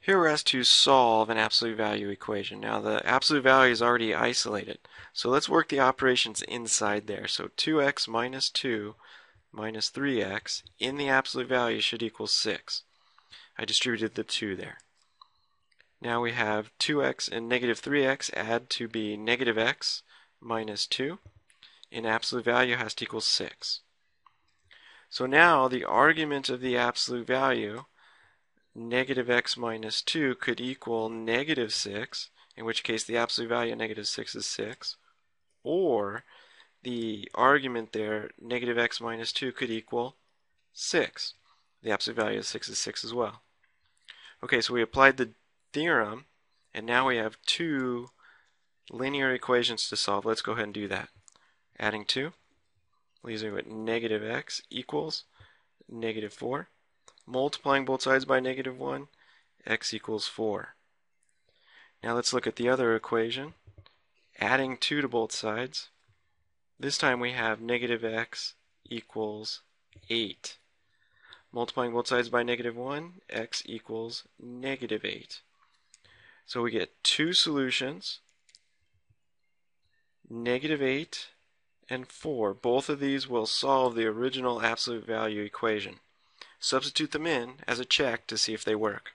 Here we're asked to solve an absolute value equation. Now the absolute value is already isolated, so let's work the operations inside there. So 2x minus 2 minus 3x in the absolute value should equal 6. I distributed the 2 there. Now we have 2x and negative 3x add to be negative x minus 2. In absolute value has to equal 6. So now the argument of the absolute value, negative x minus 2, could equal negative 6, in which case the absolute value of negative 6 is 6, or the argument there, negative x minus 2, could equal 6. The absolute value of 6 is 6 as well. Okay, so we applied the theorem, and now we have two linear equations to solve. Let's go ahead and do that. Adding 2 leaves me with negative x equals negative 4. Multiplying both sides by negative 1, x equals 4. Now let's look at the other equation. Adding 2 to both sides. This time we have negative x equals 8. Multiplying both sides by negative 1, x equals negative 8. So we get two solutions, negative 8 and 4. Both of these will solve the original absolute value equation. Substitute them in as a check to see if they work.